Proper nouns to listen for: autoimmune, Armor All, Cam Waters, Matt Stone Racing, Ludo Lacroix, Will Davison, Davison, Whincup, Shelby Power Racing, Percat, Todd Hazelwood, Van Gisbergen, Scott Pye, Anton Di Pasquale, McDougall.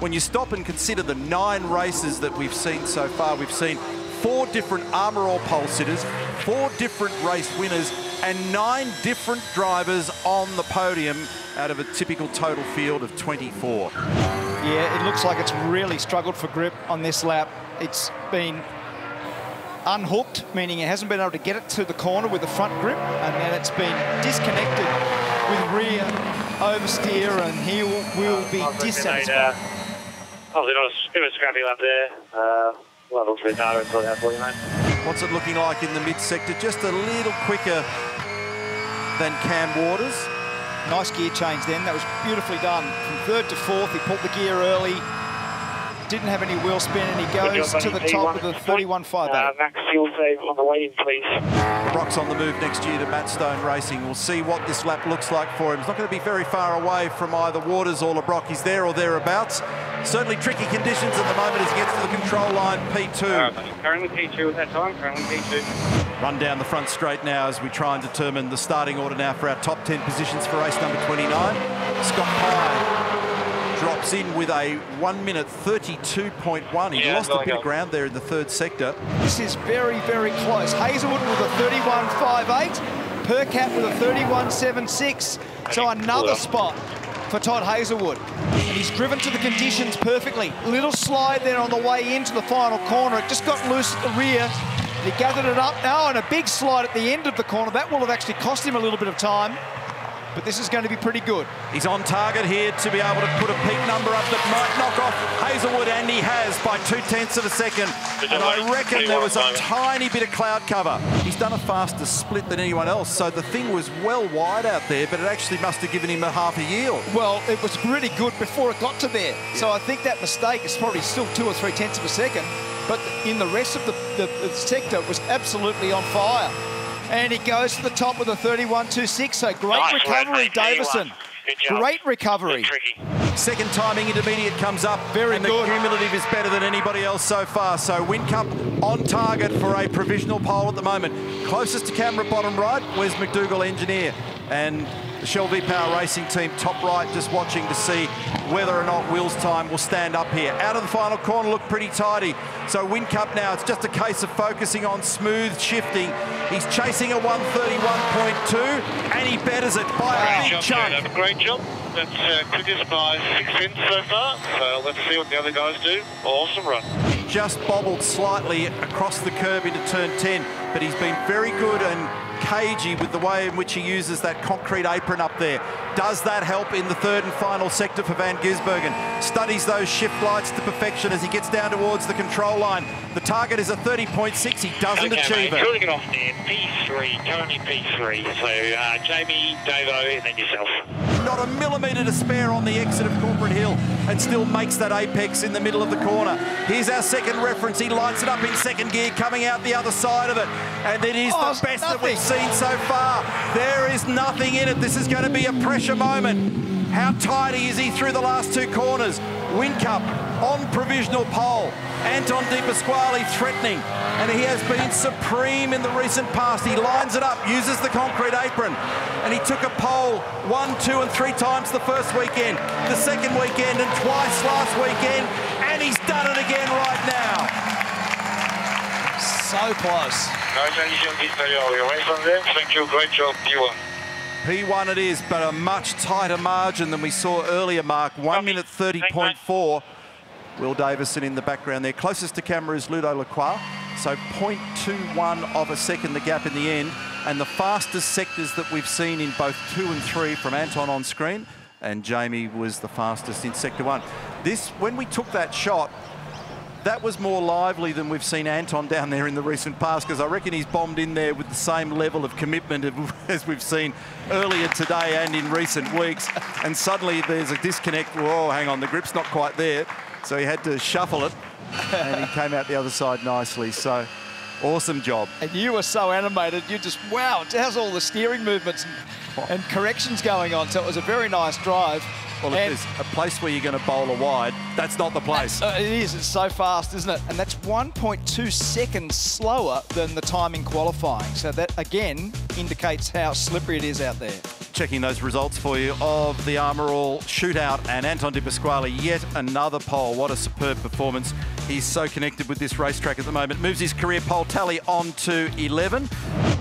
when you stop and consider the 9 races that we've seen so far, we've seen 4 different Armor All pole sitters, 4 different race winners, and 9 different drivers on the podium out of a typical total field of 24. Yeah, it looks like it's really struggled for grip on this lap. It's been unhooked, meaning it hasn't been able to get it to the corner with the front grip, and then it's been disconnected with rear oversteer, and he will be dissatisfied. Probably not a bit of a scrappy lap there. We'll have a little bit harder until that for you, mate. What's it looking like in the mid-sector? Just a little quicker than Cam Waters. Nice gear change then. That was beautifully done. From third to fourth, he pulled the gear early. Didn't have any wheel spin, and he goes to the top of the 31.5. Max, fuel save on the way in, please. Brock's on the move next year to Matt Stone Racing. We'll see what this lap looks like for him. He's not going to be very far away from either Waters or LeBrock. He's there or thereabouts. Certainly tricky conditions at the moment as he gets to the control line, P2. Currently P2 at that time, currently P2. Run down the front straight now as we try and determine the starting order now for our top 10 positions for race number 29. Scott Pye drops in with a 1:32.1. He lost a bit of ground there in the third sector. This is very, very close. Hazelwood with a 31.58, Percat with a 31.76. So another spot for Todd Hazelwood. And he's driven to the conditions perfectly. Little slide there on the way into the final corner. It just got loose at the rear. He gathered it up now, and a big slide at the end of the corner. That will have actually cost him a little bit of time. But this is going to be pretty good. He's on target here to be able to put a peak number up that might knock off Hazelwood, and he has by 0.2 of a second. And I reckon there was a tiny bit of cloud cover. He's done a faster split than anyone else, so the thing was well wide out there, but it actually must have given him a half a yield. Well, it was really good before it got to there. So I think that mistake is probably still 2 or 0.3 of a second, but in the rest of the sector, it was absolutely on fire. And he goes to the top with a 31.26, so great recovery, Davison. Great recovery. Second timing intermediate comes up. Very good. The cumulative is better than anybody else so far. So Whincup on target for a provisional pole at the moment. Closest to camera, bottom right, where's McDougall engineer? And the Shelby Power Racing team, top right, just watching to see whether or not Will's time will stand up here. Out of the final corner, look pretty tidy. So Whincup now, it's just a case of focusing on smooth shifting. He's chasing a 1:31.2, and he betters it by a big chunk. Yeah, great job. That's quickest by 6 cents so far. So let's see what the other guys do. Awesome run. He just bobbled slightly across the curb into turn 10, but he's been very good and cagey with the way in which he uses that concrete apron up there. Does that help in the third and final sector for Van Gisbergen? Studies those shift lights to perfection as he gets down towards the control line. The target is a 30.6. He doesn't achieve it. Cooling it off there. P3, currently P3. So Jamie, Davo, and then yourself. Not a millimetre to spare on the exit of Corporate Hill, and still makes that apex in the middle of the corner. Here's our second reference. He lights it up in second gear, coming out the other side of it. And it is the best that we've seen so far. There is nothing in it. This is going to be a pressure moment. How tidy is he through the last 2 corners? Whincup on provisional pole. Anton Di Pasquale threatening, and he has been supreme in the recent past. He lines it up, uses the concrete apron, and he took a pole 1, 2, and 3 times the first weekend, the second weekend, and twice last weekend, and he's done it again right now. So close. Thank you, great job, P1. P1 it is, but a much tighter margin than we saw earlier, Mark. 1:30.4. Will Davison in the background there. Closest to camera is Ludo Lacroix. So 0.21 of a second, the gap in the end. And the fastest sectors that we've seen in both 2 and 3 from Anton on screen. And Jamie was the fastest in sector 1. This, when we took that shot, that was more lively than we've seen Anton down there in the recent past, because I reckon he's bombed in there with the same level of commitment as we've seen earlier today and in recent weeks. And suddenly there's a disconnect. Whoa, hang on, the grip's not quite there. So he had to shuffle it, and he came out the other side nicely. So, awesome job. And you were so animated. You just, wow, it has all the steering movements and corrections going on. So it was a very nice drive. Well, if there's a place where you're going to bowl a wide, that's not the place. It is. It's so fast, isn't it? And that's 1.2 seconds slower than the time in qualifying. So that, again, indicates how slippery it is out there. Checking those results for you of the Armor All shootout, and Anton Di Pasquale, yet another pole. What a superb performance. He's so connected with this racetrack at the moment. Moves his career pole tally on to 11.